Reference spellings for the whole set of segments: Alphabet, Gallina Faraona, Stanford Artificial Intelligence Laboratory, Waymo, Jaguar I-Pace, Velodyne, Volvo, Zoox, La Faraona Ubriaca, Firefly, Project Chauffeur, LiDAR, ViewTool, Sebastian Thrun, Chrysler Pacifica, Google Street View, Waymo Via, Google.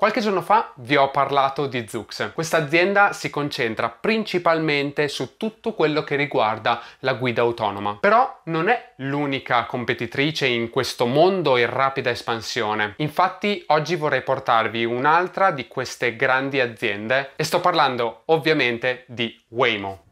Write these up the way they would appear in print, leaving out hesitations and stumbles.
Qualche giorno fa vi ho parlato di Zoox. Questa azienda si concentra principalmente su tutto quello che riguarda la guida autonoma. Però non è l'unica competitrice in questo mondo in rapida espansione. Infatti oggi vorrei portarvi un'altra di queste grandi aziende e sto parlando ovviamente di Waymo.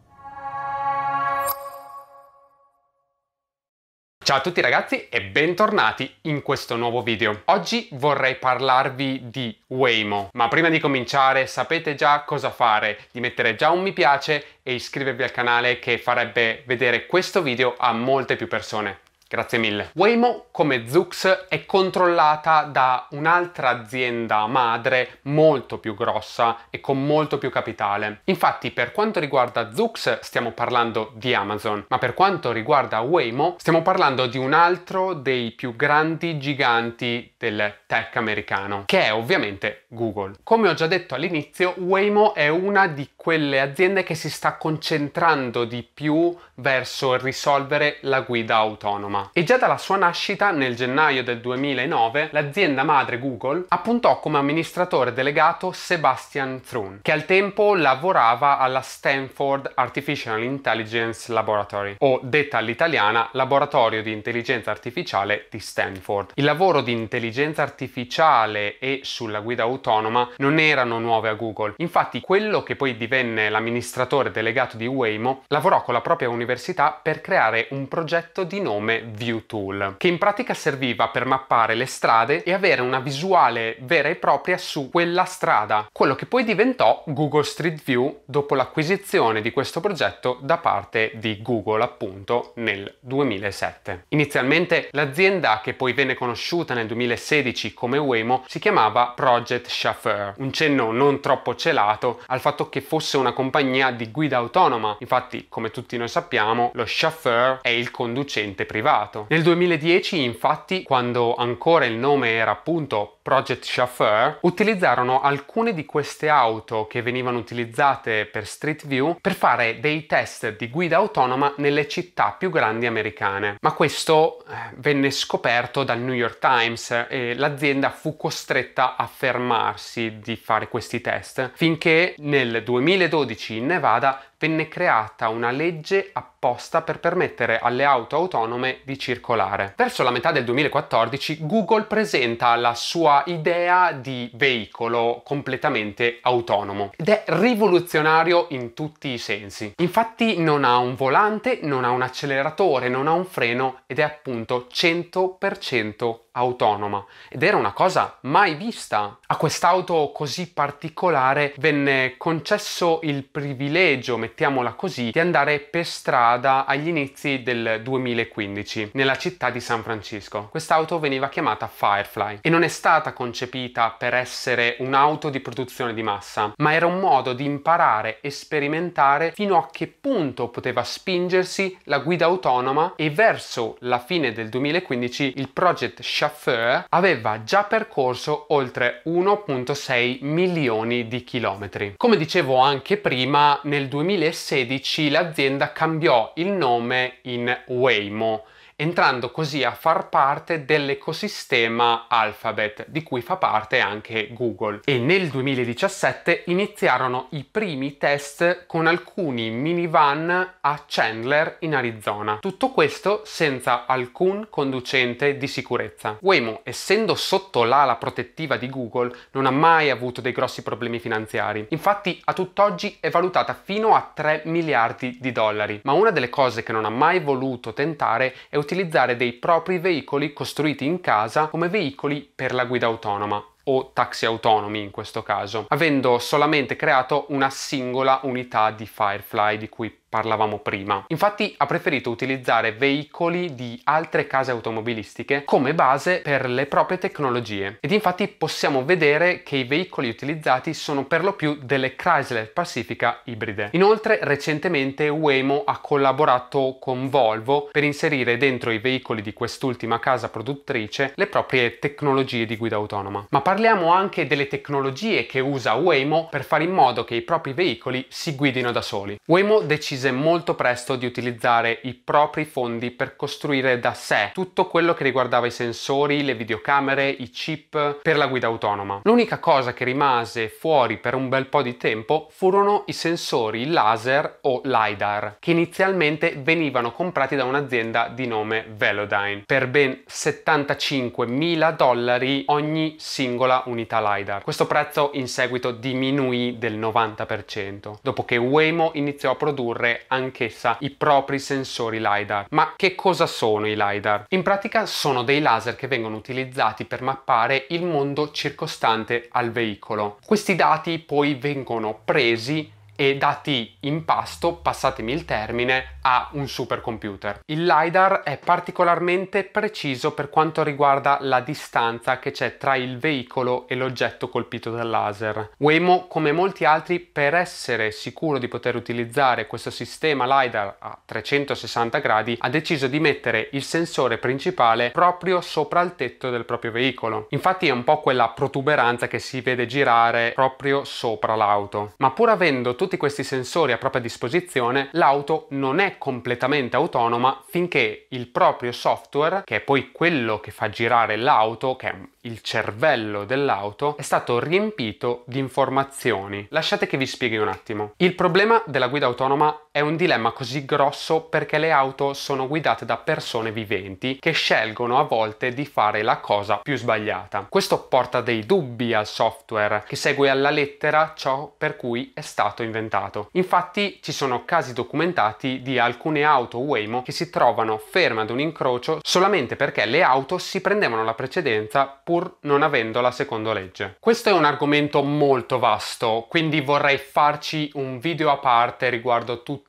Ciao a tutti ragazzi e bentornati in questo nuovo video. Oggi vorrei parlarvi di Waymo, ma prima di cominciare sapete già cosa fare, di mettere già un mi piace e iscrivervi al canale che farebbe vedere questo video a molte più persone. Grazie mille. Waymo, come Zoox, è controllata da un'altra azienda madre molto più grossa e con molto più capitale. Infatti, per quanto riguarda Zoox stiamo parlando di Amazon, ma per quanto riguarda Waymo stiamo parlando di un altro dei più grandi giganti del tech americano, che è ovviamente Google. Come ho già detto all'inizio, Waymo è una di quelle aziende che si sta concentrando di più verso risolvere la guida autonoma. E già dalla sua nascita, nel gennaio del 2009, l'azienda madre Google appuntò come amministratore delegato Sebastian Thrun, che al tempo lavorava alla Stanford Artificial Intelligence Laboratory, o detta all'italiana Laboratorio di Intelligenza Artificiale di Stanford. Il lavoro di intelligenza artificiale e sulla guida autonoma non erano nuove a Google. Infatti, quello che poi divenne l'amministratore delegato di Waymo lavorò con la propria università per creare un progetto di nome ViewTool, che in pratica serviva per mappare le strade e avere una visuale vera e propria su quella strada, quello che poi diventò Google Street View dopo l'acquisizione di questo progetto da parte di Google, appunto, nel 2007. Inizialmente l'azienda, che poi venne conosciuta nel 2016 come Waymo, si chiamava Project Chauffeur, un cenno non troppo celato al fatto che fosse una compagnia di guida autonoma. Infatti, come tutti noi sappiamo, lo chauffeur è il conducente privato. Nel 2010, infatti, quando ancora il nome era appunto Project Chauffeur, utilizzarono alcune di queste auto che venivano utilizzate per Street View per fare dei test di guida autonoma nelle città più grandi americane. Ma questo venne scoperto dal New York Times e l'azienda fu costretta a fermarsi di fare questi test, finché nel 2012 in Nevada venne creata una legge apposta per permettere alle auto autonome di circolare. Verso la metà del 2014 Google presenta la sua idea di veicolo completamente autonomo ed è rivoluzionario in tutti i sensi. Infatti non ha un volante, non ha un acceleratore, non ha un freno ed è appunto 100% autonoma, ed era una cosa mai vista. A quest'auto così particolare venne concesso il privilegio, mettiamola così, di andare per strada agli inizi del 2015 nella città di San Francisco. Quest'auto veniva chiamata Firefly e non è stata concepita per essere un'auto di produzione di massa, ma era un modo di imparare e sperimentare fino a che punto poteva spingersi la guida autonoma, e verso la fine del 2015 il Project Chauffeur aveva già percorso oltre 1,6 milioni di chilometri. Come dicevo anche prima, nel 2016 l'azienda cambiò il nome in Waymo, entrando così a far parte dell'ecosistema Alphabet, di cui fa parte anche Google. E nel 2017 iniziarono i primi test con alcuni minivan a Chandler in Arizona. Tutto questo senza alcun conducente di sicurezza. Waymo, essendo sotto l'ala protettiva di Google, non ha mai avuto dei grossi problemi finanziari. Infatti a tutt'oggi è valutata fino a 3 miliardi di dollari. Ma una delle cose che non ha mai voluto tentare è utilizzare dei propri veicoli costruiti in casa come veicoli per la guida autonoma, o taxi autonomi in questo caso, avendo solamente creato una singola unità di Firefly di cui parlavamo prima. Infatti ha preferito utilizzare veicoli di altre case automobilistiche come base per le proprie tecnologie, ed infatti possiamo vedere che i veicoli utilizzati sono per lo più delle Chrysler Pacifica ibride. Inoltre recentemente Waymo ha collaborato con Volvo per inserire dentro i veicoli di quest'ultima casa produttrice le proprie tecnologie di guida autonoma. Ma parliamo anche delle tecnologie che usa Waymo per fare in modo che i propri veicoli si guidino da soli. Waymo decise decise molto presto di utilizzare i propri fondi per costruire da sé tutto quello che riguardava i sensori, le videocamere, i chip per la guida autonoma. L'unica cosa che rimase fuori per un bel po' di tempo furono i sensori laser o LiDAR, che inizialmente venivano comprati da un'azienda di nome Velodyne per ben $75.000 ogni singola unità LiDAR. Questo prezzo in seguito diminuì del 90%, dopo che Waymo iniziò a produrre anch'essa i propri sensori LiDAR. Ma che cosa sono i LiDAR? In pratica sono dei laser che vengono utilizzati per mappare il mondo circostante al veicolo. Questi dati poi vengono presi e dati in pasto, passatemi il termine, a un supercomputer. Il LiDAR è particolarmente preciso per quanto riguarda la distanza che c'è tra il veicolo e l'oggetto colpito dal laser. Waymo, come molti altri, per essere sicuro di poter utilizzare questo sistema LiDAR a 360 gradi, ha deciso di mettere il sensore principale proprio sopra il tetto del proprio veicolo. Infatti è un po' quella protuberanza che si vede girare proprio sopra l'auto. Ma pur avendo tutti questi sensori a propria disposizione, l'auto non è completamente autonoma finché il proprio software, che è poi quello che fa girare l'auto, che è il cervello dell'auto, è stato riempito di informazioni. Lasciate che vi spieghi un attimo. Il problema della guida autonoma è un dilemma così grosso perché le auto sono guidate da persone viventi che scelgono a volte di fare la cosa più sbagliata. Questo porta dei dubbi al software, che segue alla lettera ciò per cui è stato inventato. Infatti ci sono casi documentati di alcune auto Waymo che si trovano ferme ad un incrocio solamente perché le auto si prendevano la precedenza pur non avendola secondo legge. Questo è un argomento molto vasto, quindi vorrei farci un video a parte riguardo tutte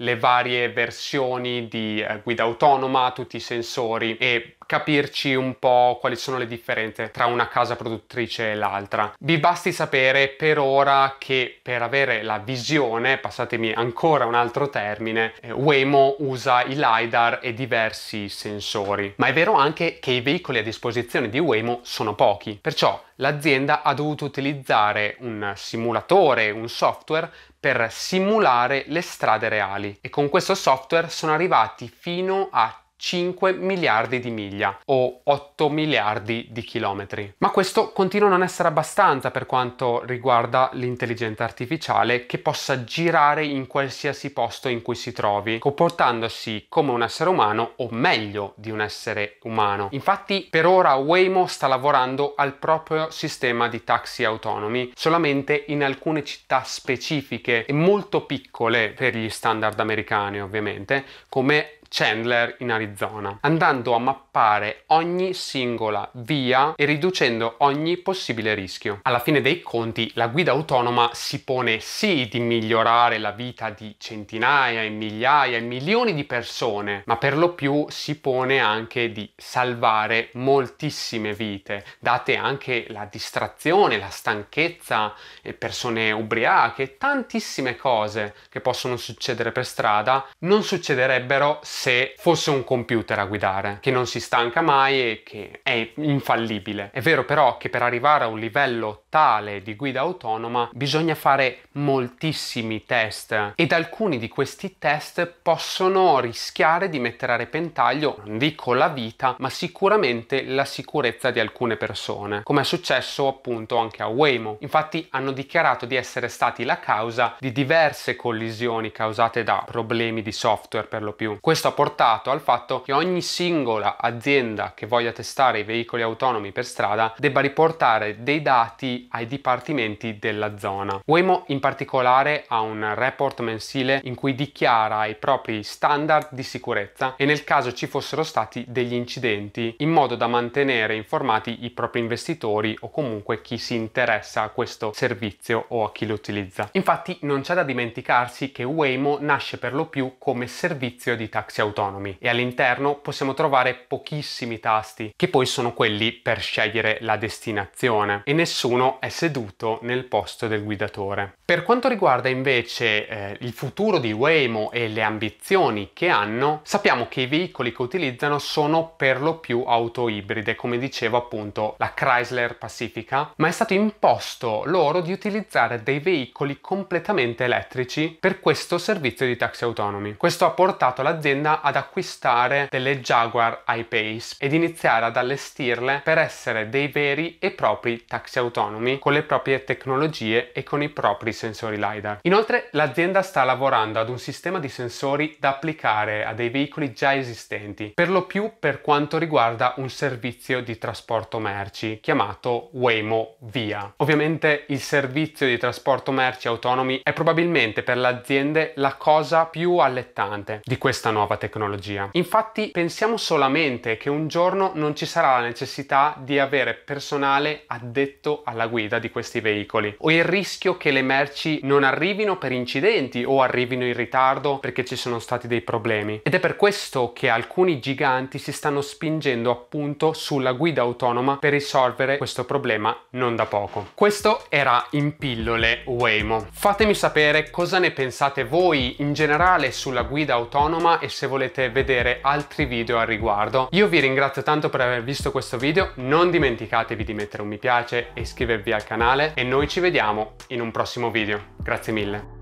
le varie versioni di guida autonoma, tutti i sensori, e capirci un po' quali sono le differenze tra una casa produttrice e l'altra. Vi basti sapere per ora che per avere la visione, passatemi ancora un altro termine, Waymo usa i LiDAR e diversi sensori. Ma è vero anche che i veicoli a disposizione di Waymo sono pochi, perciò l'azienda ha dovuto utilizzare un simulatore, un software per simulare le strade reali, e con questo software sono arrivati fino a 5 miliardi di miglia o 8 miliardi di chilometri. Ma questo continua a non essere abbastanza per quanto riguarda l'intelligenza artificiale, che possa girare in qualsiasi posto in cui si trovi, comportandosi come un essere umano o meglio di un essere umano. Infatti per ora Waymo sta lavorando al proprio sistema di taxi autonomi solamente in alcune città specifiche e molto piccole per gli standard americani ovviamente, come Chandler in Arizona, andando a mappare ogni singola via e riducendo ogni possibile rischio. Alla fine dei conti la guida autonoma si pone sì di migliorare la vita di centinaia e migliaia e milioni di persone, ma per lo più si pone anche di salvare moltissime vite, date anche la distrazione, la stanchezza, persone ubriache, tantissime cose che possono succedere per strada non succederebbero se fosse un computer a guidare, che non si stanca mai e che è infallibile. È vero però che per arrivare a un livello tale di guida autonoma bisogna fare moltissimi test, ed alcuni di questi test possono rischiare di mettere a repentaglio, non dico la vita, ma sicuramente la sicurezza di alcune persone, come è successo appunto anche a Waymo. Infatti hanno dichiarato di essere stati la causa di diverse collisioni causate da problemi di software per lo più. Questo ha portato al fatto che ogni singola azienda che voglia testare i veicoli autonomi per strada debba riportare dei dati ai dipartimenti della zona. Waymo in particolare ha un report mensile in cui dichiara i propri standard di sicurezza e nel caso ci fossero stati degli incidenti, in modo da mantenere informati i propri investitori o comunque chi si interessa a questo servizio o a chi lo utilizza. Infatti non c'è da dimenticarsi che Waymo nasce per lo più come servizio di taxi scherzi autonomi, e all'interno possiamo trovare pochissimi tasti che poi sono quelli per scegliere la destinazione, e nessuno è seduto nel posto del guidatore. Per quanto riguarda invece il futuro di Waymo e le ambizioni che hanno, sappiamo che i veicoli che utilizzano sono per lo più auto ibride, come dicevo appunto la Chrysler Pacifica, ma è stato imposto loro di utilizzare dei veicoli completamente elettrici per questo servizio di taxi autonomi. Questo ha portato l'azienda ad acquistare delle Jaguar I-Pace ed iniziare ad allestirle per essere dei veri e propri taxi autonomi con le proprie tecnologie e con i propri sensori LiDAR. Inoltre l'azienda sta lavorando ad un sistema di sensori da applicare a dei veicoli già esistenti, per lo più per quanto riguarda un servizio di trasporto merci chiamato Waymo Via. Ovviamente il servizio di trasporto merci autonomi è probabilmente per le aziende la cosa più allettante di questa nuova tecnologia. Infatti pensiamo solamente che un giorno non ci sarà la necessità di avere personale addetto alla guida di questi veicoli, o il rischio che le merci non arrivino per incidenti o arrivino in ritardo perché ci sono stati dei problemi. Ed è per questo che alcuni giganti si stanno spingendo appunto sulla guida autonoma per risolvere questo problema non da poco. Questo era in pillole Waymo. Fatemi sapere cosa ne pensate voi in generale sulla guida autonoma e se volete vedere altri video al riguardo. Io vi ringrazio tanto per aver visto questo video, non dimenticatevi di mettere un mi piace e iscrivervi al canale, e noi ci vediamo in un prossimo video. Grazie mille.